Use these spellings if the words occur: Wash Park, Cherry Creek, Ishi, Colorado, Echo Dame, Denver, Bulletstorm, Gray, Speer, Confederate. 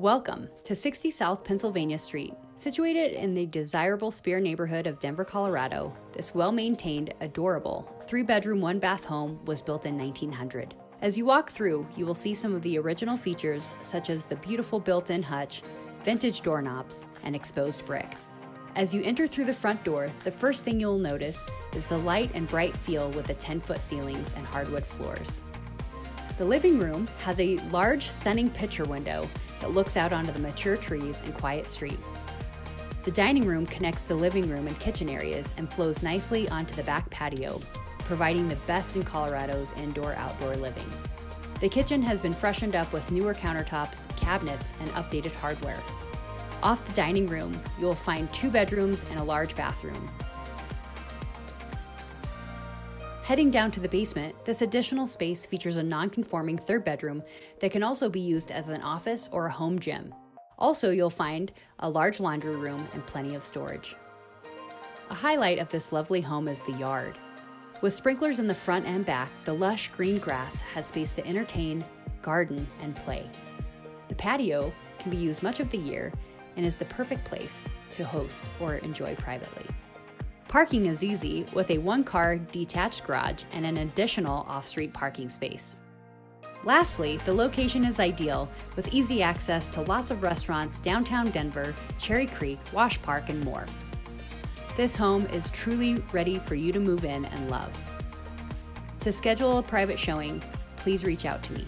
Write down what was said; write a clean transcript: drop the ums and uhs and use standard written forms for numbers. Welcome to 60 South Pennsylvania Street. Situated in the desirable Speer neighborhood of Denver, Colorado, this well-maintained, adorable, 3-bedroom, 1-bath home was built in 1900. As you walk through, you will see some of the original features such as the beautiful built-in hutch, vintage doorknobs, and exposed brick. As you enter through the front door, the first thing you'll notice is the light and bright feel with the 10-foot ceilings and hardwood floors. The living room has a large, stunning picture window that looks out onto the mature trees and quiet street. The dining room connects the living room and kitchen areas and flows nicely onto the back patio, providing the best in Colorado's indoor-outdoor living. The kitchen has been freshened up with newer countertops, cabinets, and updated hardware. Off the dining room, you will find 2 bedrooms and a large bathroom. Heading down to the basement, this additional space features a non-conforming 3rd bedroom that can also be used as an office or a home gym. Also, you'll find a large laundry room and plenty of storage. A highlight of this lovely home is the yard. With sprinklers in the front and back, the lush green grass has space to entertain, garden, and play. The patio can be used much of the year and is the perfect place to host or enjoy privately. Parking is easy with a 1-car detached garage and an additional off-street parking space. Lastly, the location is ideal with easy access to lots of restaurants downtown Denver, Cherry Creek, Wash Park, and more. This home is truly ready for you to move in and love. To schedule a private showing, please reach out to me.